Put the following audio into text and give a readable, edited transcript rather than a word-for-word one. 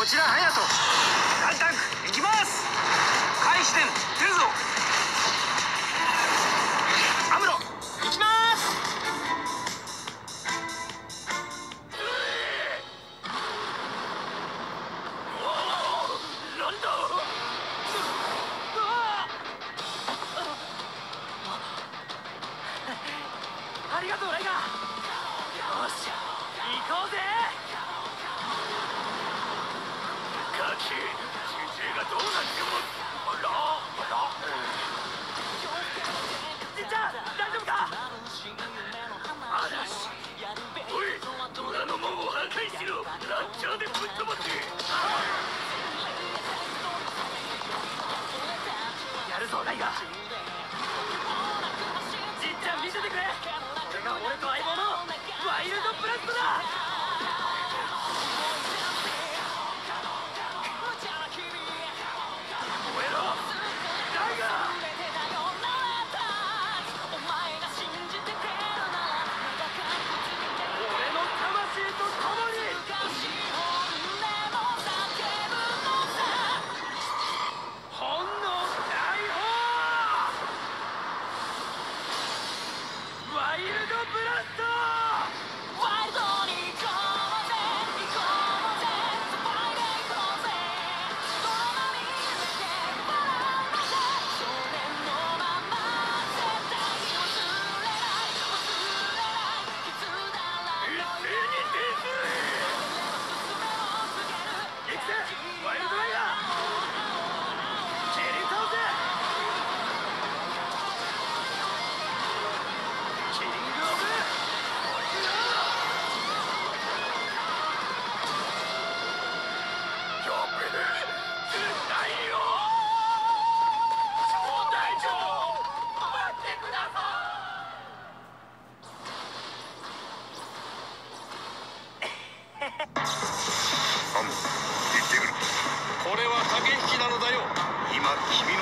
こちらハヤト、ランタンクいきます。開始点出るぞ。アムロいきます。なんだありがとうライガー。よっしゃ行こうぜ。君